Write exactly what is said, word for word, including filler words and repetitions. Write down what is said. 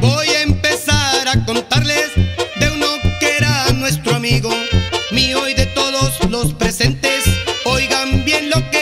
Voy a empezar a contarles de uno que era nuestro amigo, mío y de todos los presentes. Oigan bien lo que